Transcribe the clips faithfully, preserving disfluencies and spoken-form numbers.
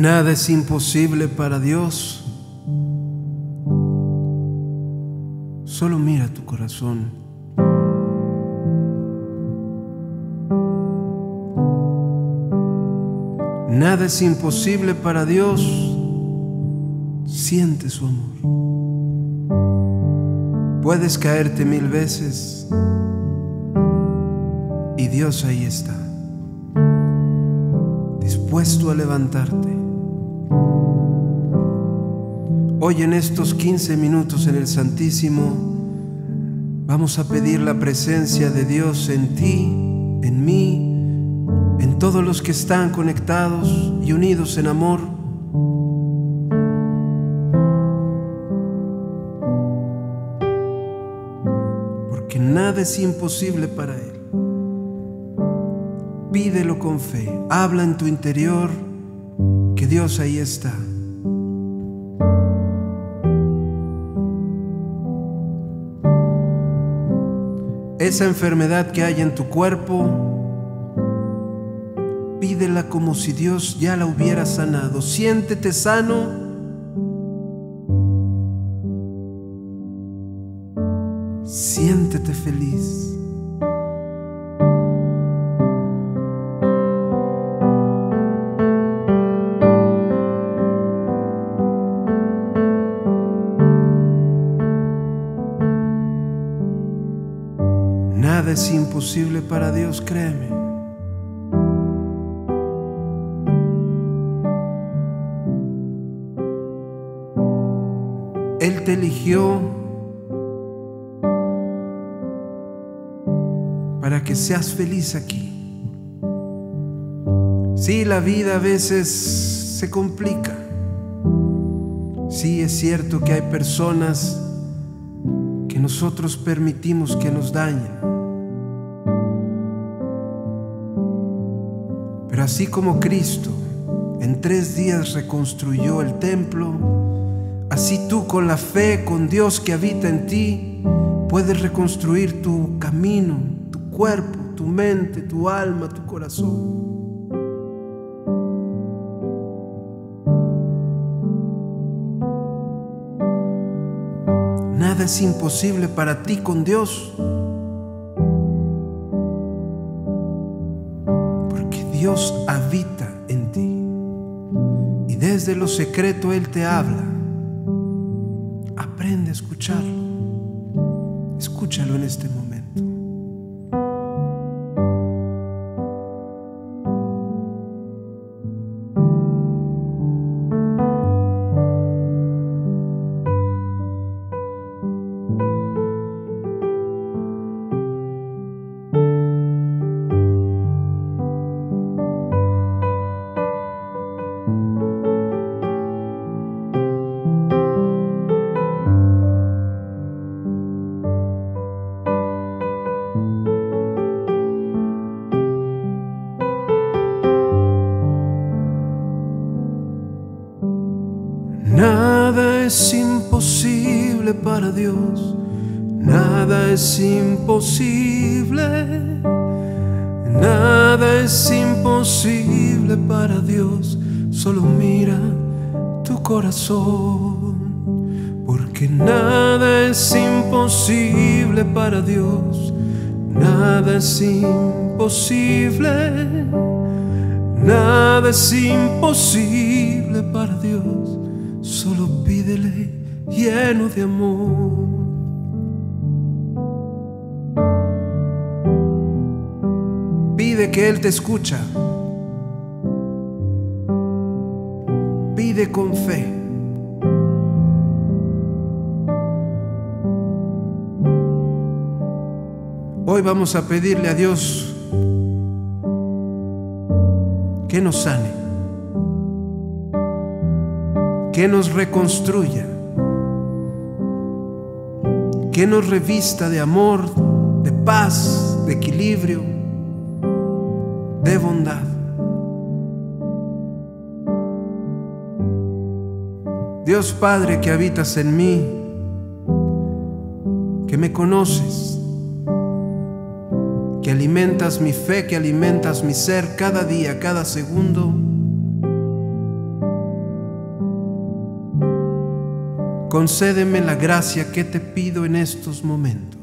Nada es imposible para Dios. Solo mira tu corazón. Nada es imposible para Dios. Siente su amor. Puedes caerte mil veces y Dios ahí está, dispuesto a levantarte. Hoy en estos quince minutos en el Santísimo vamos a pedir la presencia de Dios en ti, en mí, en todos los que están conectados y unidos en amor. Porque nada es imposible para Él. Pídelo con fe, habla en tu interior que Dios ahí está. Esa enfermedad que hay en tu cuerpo, pídela como si Dios ya la hubiera sanado. Siéntete sano. Siéntete feliz. Nada es imposible para Dios, créeme. Él te eligió para que seas feliz aquí. Sí, la vida a veces se complica. Sí, es cierto que hay personas que nosotros permitimos que nos dañen. Pero así como Cristo en tres días reconstruyó el templo, así tú con la fe, con Dios que habita en ti, puedes reconstruir tu camino, tu cuerpo, tu mente, tu alma, tu corazón. Nada es imposible para ti con Dios. Dios habita en ti y desde lo secreto Él te habla. Aprende a escucharlo. Escúchalo en este momento. Nada es imposible para Dios, nada es imposible, nada es imposible para Dios, solo mira tu corazón, porque nada es imposible para Dios, nada es imposible, nada es imposible para Dios. Solo pídele lleno de amor. Pide que Él te escucha. Pide con fe. Hoy vamos a pedirle a Dios que nos sane, que nos reconstruya, que nos revista de amor, de paz, de equilibrio, de bondad. Dios Padre que habitas en mí, que me conoces, que alimentas mi fe, que alimentas mi ser cada día, cada segundo. concédeme la gracia que te pido en estos momentos.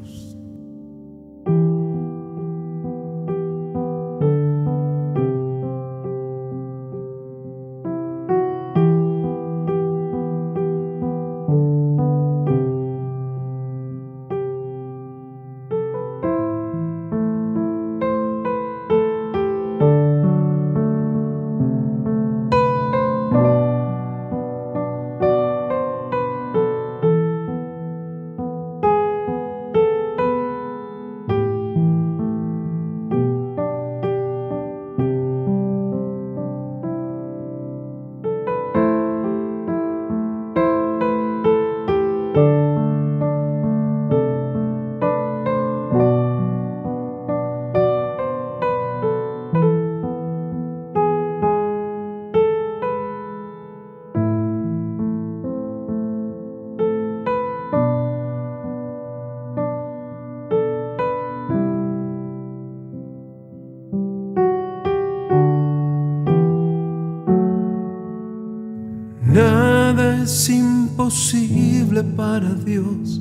Para Dios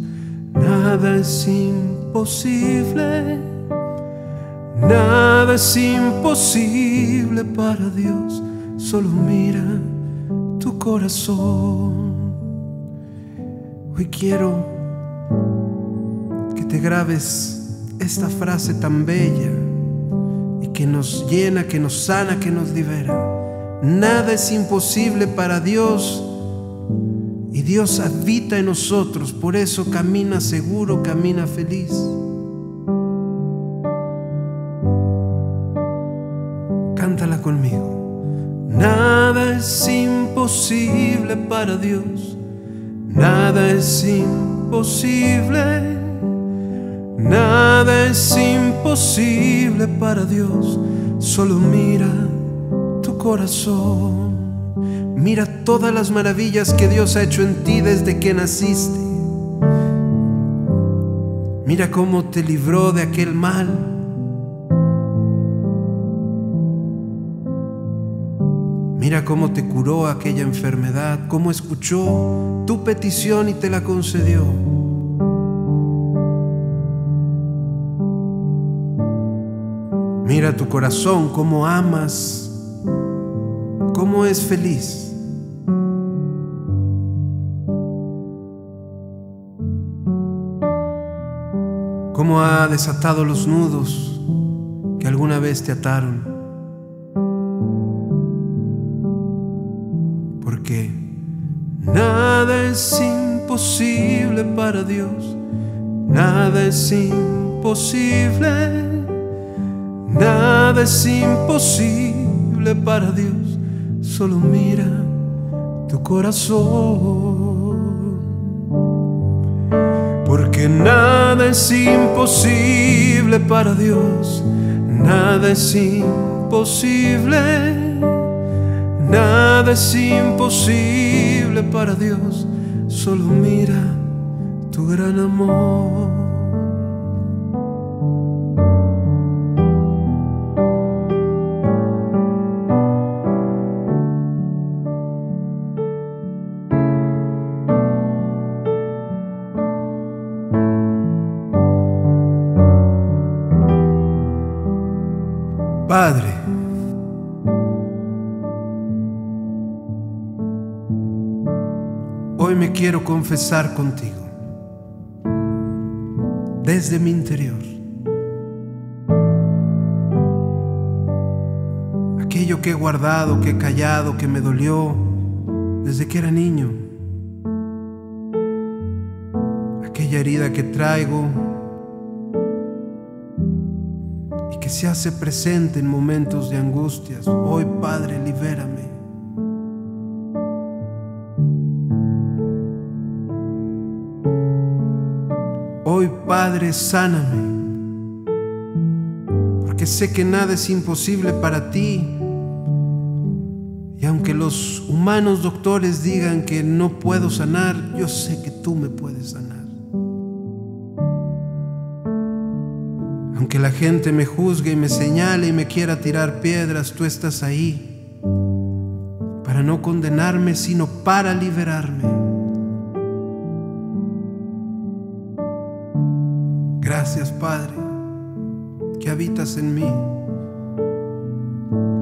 nada es imposible, nada es imposible para Dios. Solo mira tu corazón. Hoy quiero que te grabes esta frase tan bella y que nos llena, que nos sana, que nos libera. Nada es imposible para Dios. Y Dios habita en nosotros, por eso camina seguro, camina feliz. Cántala conmigo. Nada es imposible para Dios, nada es imposible, nada es imposible para Dios. Solo mira tu corazón. Mira todas las maravillas que Dios ha hecho en ti desde que naciste. Mira cómo te libró de aquel mal. Mira cómo te curó aquella enfermedad, cómo escuchó tu petición y te la concedió. Mira tu corazón, cómo amas, cómo es feliz. Cómo ha desatado los nudos que alguna vez te ataron, porque nada es imposible para Dios, nada es imposible, nada es imposible para Dios. Solo mira tu corazón. Porque nada es imposible para Dios, nada es imposible, nada es imposible para Dios. Solo mira tu gran amor. Padre, hoy me quiero confesar contigo desde mi interior. Aquello que he guardado, que he callado, que me dolió desde que era niño. Aquella herida que traigo que se hace presente en momentos de angustias. Hoy, Padre, libérame. Hoy, Padre, sáname, porque sé que nada es imposible para ti. Y aunque los humanos doctores digan que no puedo sanar, yo sé que tú me puedes sanar. Aunque la gente me juzgue y me señale y me quiera tirar piedras, tú estás ahí para no condenarme, sino para liberarme. Gracias, Padre, que habitas en mí,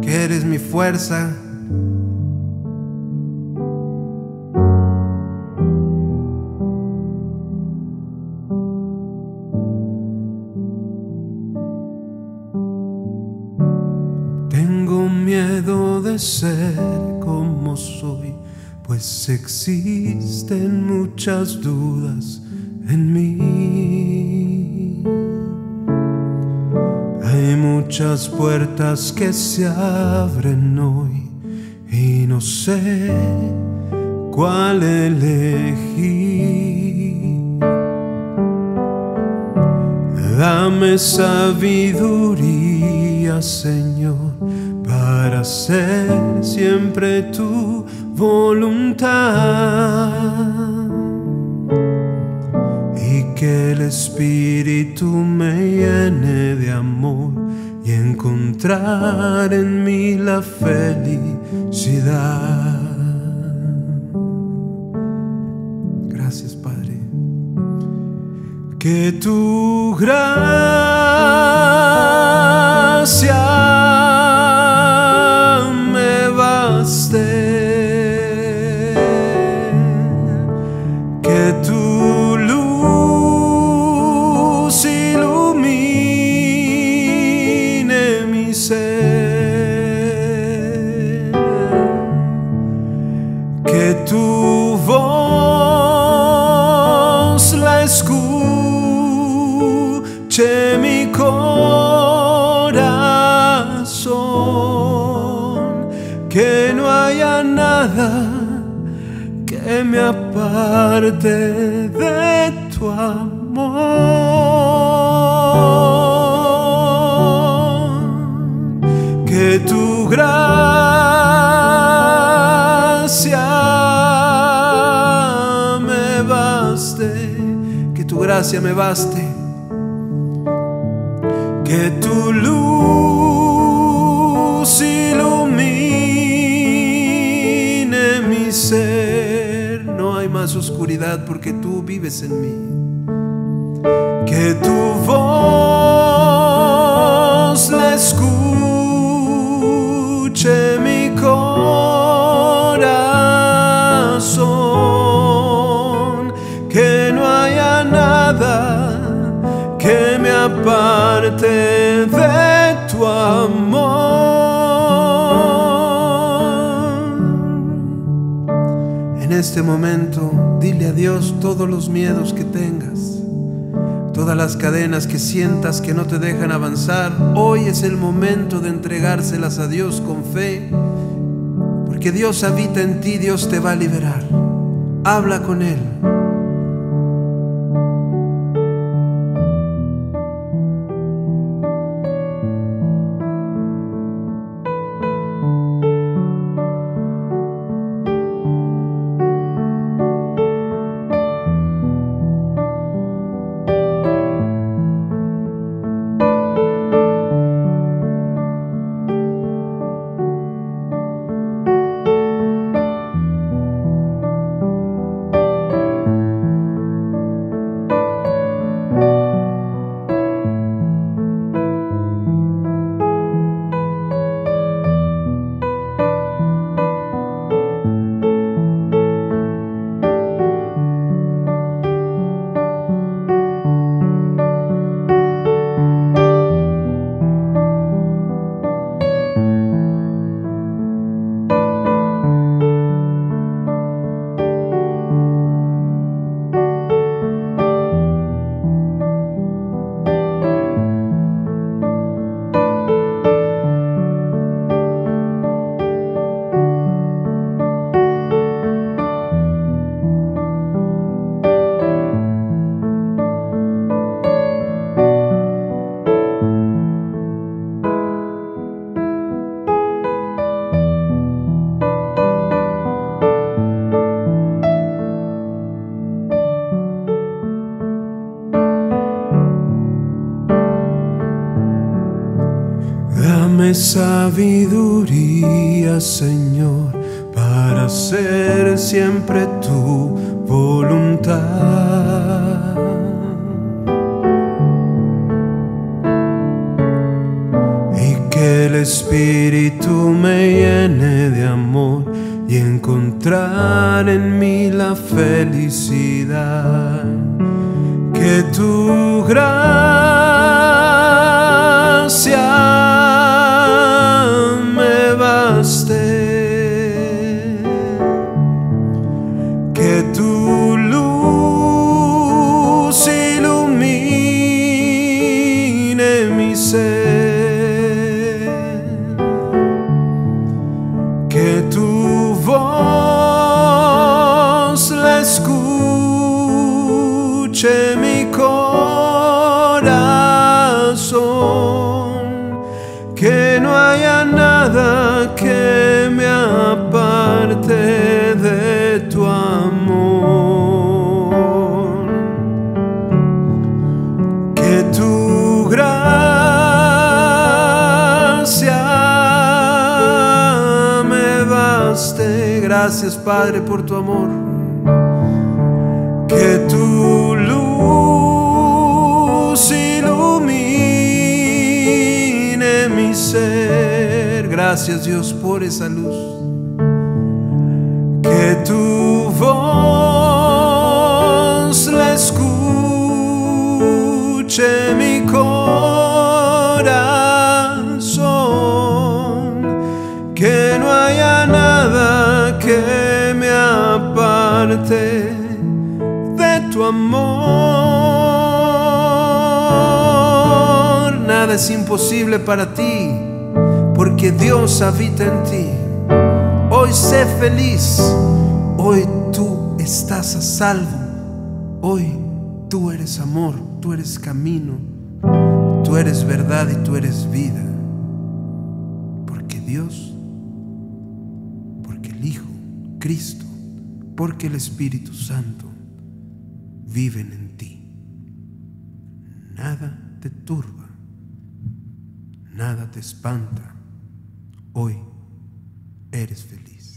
que eres mi fuerza. Tengo miedo de ser como soy, pues existen muchas dudas en mí. Hay muchas puertas que se abren hoy y no sé cuál elegir. Dame sabiduría, Señor, para hacer siempre tu voluntad, y que el Espíritu me llene de amor y encontrar en mí la felicidad. Gracias, Padre, que tu gracia me baste, que tu luz ilumine mi ser, que tu voz la escuche mi corazón, que no haya nada que me aparte de tu amor, que tu gracia me baste, que tu gracia me baste, que tu luz ilumine mi ser. Más oscuridad, porque tú vives en mí, que tu voz la escuche mi corazón, que no haya nada que me aparte de tu amor. En este momento, dile a Dios todos los miedos que tengas, todas las cadenas que sientas que no te dejan avanzar. Hoy es el momento de entregárselas a Dios con fe, porque Dios habita en ti, Dios te va a liberar. Habla con Él. Dame sabiduría, Señor, para hacer siempre tu voluntad. Espíritu me llene de amor y encontrar en mí la felicidad. Que tu gracia me baste, que tu luz ilumine mi ser. Escuche mi corazón, que no haya nada que me aparte de tu amor. Que tu gracia me baste. Gracias, Padre, por tu amor. Que tu luz ilumine mi ser. Gracias, Dios, por esa luz. Que tu voz la escuche mi corazón, que no haya nada que me aparte tu amor. Nada es imposible para ti, porque Dios habita en ti. Hoy sé feliz, hoy tú estás a salvo, hoy tú eres amor, tú eres camino, tú eres verdad y tú eres vida, porque Dios, porque el Hijo, Cristo, porque el Espíritu Santo viven en ti. Nada te turba, nada te espanta. Hoy eres feliz.